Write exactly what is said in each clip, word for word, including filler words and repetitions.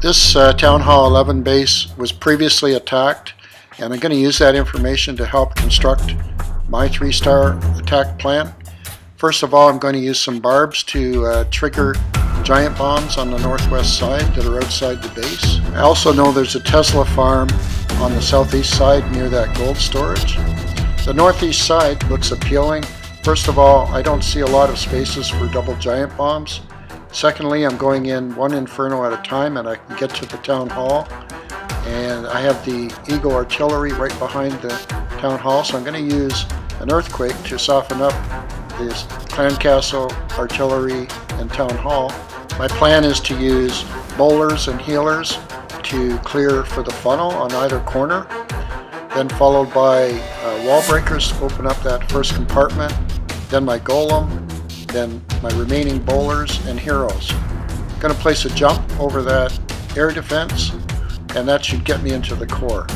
This uh, Town Hall eleven base was previously attacked, and I'm going to use that information to help construct my three-star attack plan. First of all, I'm going to use some barbs to uh, trigger giant bombs on the northwest side that are outside the base. I also know there's a Tesla farm on the southeast side near that gold storage. The northeast side looks appealing. First of all, I don't see a lot of spaces for double giant bombs. Secondly, I'm going in one inferno at a time and I can get to the Town Hall. And I have the Eagle artillery right behind the Town Hall, so I'm going to use an earthquake to soften up this clan castle, artillery, and Town Hall. My plan is to use bowlers and healers to clear for the funnel on either corner, then followed by uh, wall breakers to open up that first compartment, then my golem, then my remaining bowlers and heroes. I'm going to place a jump over that air defense, and that should get me into the core.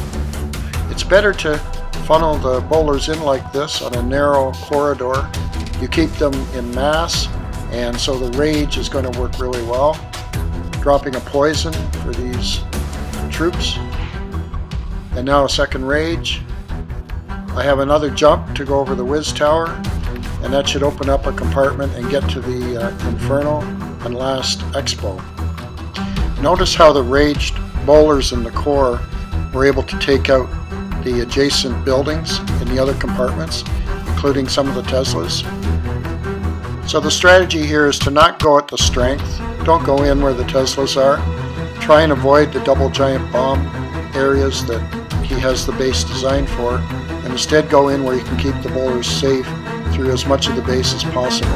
It's better to funnel the bowlers in like this on a narrow corridor. You keep them in mass, and so the rage is going to work really well, dropping a poison for these troops. And now a second rage. I have another jump to go over the Wiz Tower, and that should open up a compartment and get to the uh, Inferno and last Expo. Notice how the raged bowlers in the core were able to take out the adjacent buildings in the other compartments, including some of the Teslas. So the strategy here is to not go at the strength, don't go in where the Teslas are, try and avoid the double giant bomb areas that he has the base designed for, and instead go in where you can keep the bowlers safe through as much of the base as possible.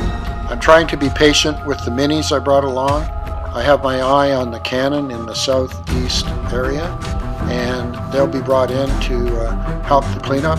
I'm trying to be patient with the minis I brought along. I have my eye on the cannon in the southeast area, and they'll be brought in to uh, help the cleanup.